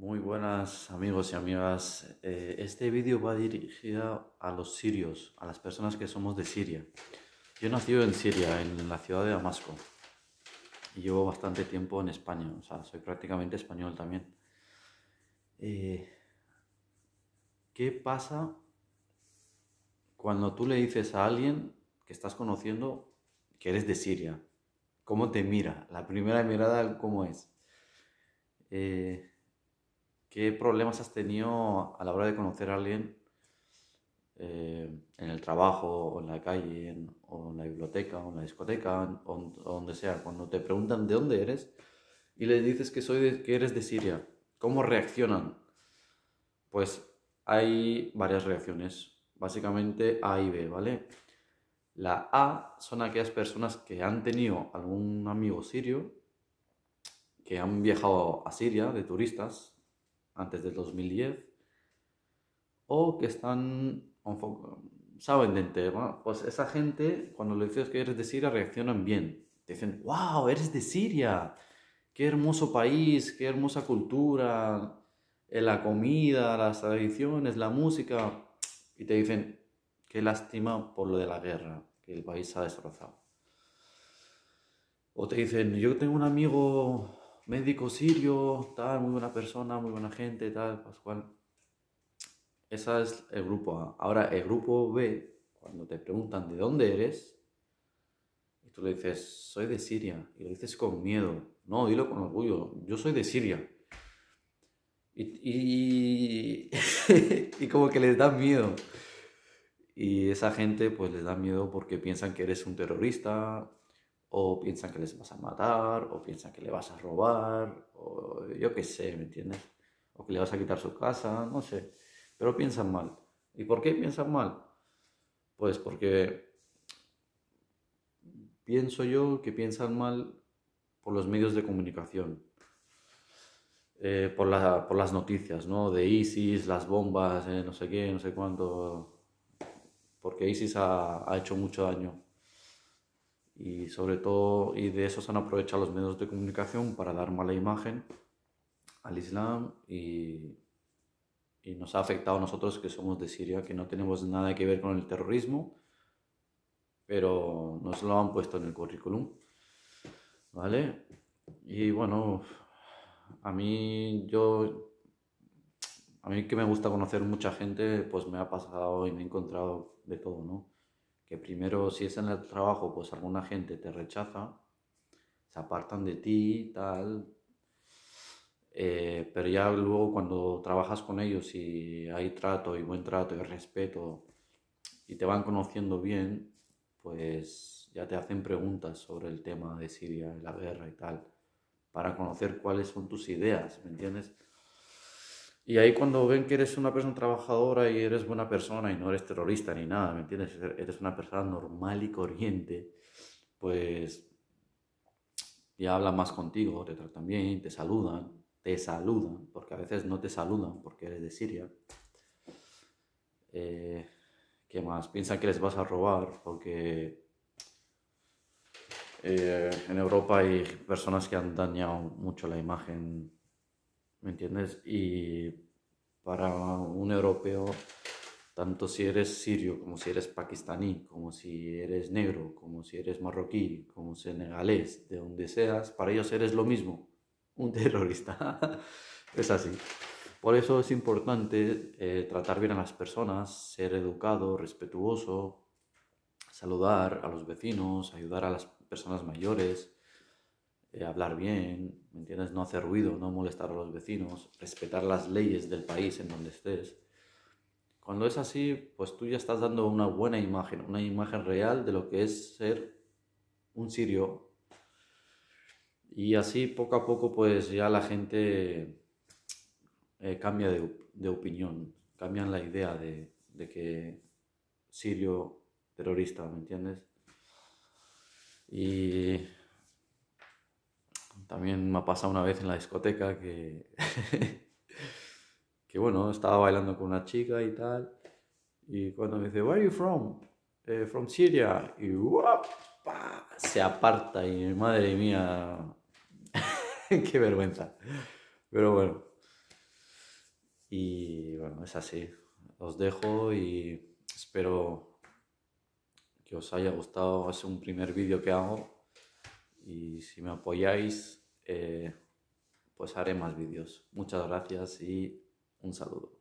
Muy buenas amigos y amigas. Este vídeo va dirigido a los sirios, a las personas que somos de Siria. Yo nací en Siria, en la ciudad de Damasco. Y llevo bastante tiempo en España, o sea, soy prácticamente español también. ¿Qué pasa cuando tú le dices a alguien que estás conociendo que eres de Siria? ¿Cómo te mira? La primera mirada, ¿cómo es? ¿Qué problemas has tenido a la hora de conocer a alguien en el trabajo, o en la calle, o en la biblioteca, o en la discoteca, o donde sea? Cuando te preguntan de dónde eres y les dices que eres de Siria, ¿cómo reaccionan? Pues hay varias reacciones, básicamente A y B, ¿vale? La A son aquellas personas que han tenido algún amigo sirio, que han viajado a Siria de turistas, antes del 2010, o que están, saben de tema. Pues esa gente, cuando le dices que eres de Siria, reaccionan bien. Te dicen, wow, eres de Siria, qué hermoso país, qué hermosa cultura, la comida, las tradiciones, la música. Y te dicen, qué lástima por lo de la guerra, que el país se ha destrozado. O te dicen, yo tengo un amigo médico sirio, tal, muy buena persona, muy buena gente, tal, Pascual. Ese es el grupo A. Ahora, el grupo B, cuando te preguntan de dónde eres, y tú le dices, soy de Siria, y lo dices con miedo. No, dilo con orgullo, yo soy de Siria. Y como que les da miedo. Y esa gente, pues, les da miedo porque piensan que eres un terrorista, o piensan que les vas a matar, o piensan que le vas a robar, o yo qué sé, ¿me entiendes? O que le vas a quitar su casa, no sé. Pero piensan mal. ¿Y por qué piensan mal? Pues porque pienso yo que piensan mal por los medios de comunicación, por las noticias, ¿no? De ISIS, las bombas, no sé qué, no sé cuánto, porque ISIS ha hecho mucho daño. Y sobre todo, y de eso se han aprovechado los medios de comunicación para dar mala imagen al Islam, y nos ha afectado a nosotros que somos de Siria, que no tenemos nada que ver con el terrorismo, pero nos lo han puesto en el currículum, ¿vale? Y bueno, a mí que me gusta conocer mucha gente, pues me ha pasado y me he encontrado de todo, ¿no? Que primero, si es en el trabajo, pues alguna gente te rechaza, se apartan de ti, tal. Pero ya luego cuando trabajas con ellos y hay trato y buen trato y respeto y te van conociendo bien, pues ya te hacen preguntas sobre el tema de Siria, la guerra y tal, para conocer cuáles son tus ideas, ¿me entiendes? Y ahí cuando ven que eres una persona trabajadora y eres buena persona y no eres terrorista ni nada, ¿me entiendes? Eres una persona normal y corriente, pues ya hablan más contigo, te tratan bien, te saludan, porque a veces no te saludan porque eres de Siria. ¿Qué más? Piensan que les vas a robar porque en Europa hay personas que han dañado mucho la imagen, ¿me entiendes? Y para un europeo, tanto si eres sirio, como si eres pakistaní, como si eres negro, como si eres marroquí, como senegalés, de donde seas, para ellos eres lo mismo, un terrorista. Es así. Por eso es importante tratar bien a las personas, ser educado, respetuoso, saludar a los vecinos, ayudar a las personas mayores, hablar bien, ¿me entiendes? No hacer ruido, no molestar a los vecinos, respetar las leyes del país en donde estés. Cuando es así, pues tú ya estás dando una buena imagen, una imagen real de lo que es ser un sirio. Y así, poco a poco, pues ya la gente cambia de opinión, cambian la idea de que sirio terrorista, ¿me entiendes? Y también me ha pasado una vez en la discoteca que bueno, estaba bailando con una chica y tal, y cuando me dice, "Where are you from?" "From Syria." Y ¡uapa! Se aparta y madre mía, qué vergüenza. Pero bueno, Y bueno, es así. Os dejo y espero que os haya gustado. Es un primer vídeo que hago y si me apoyáis, pues haré más vídeos. Muchas gracias y un saludo.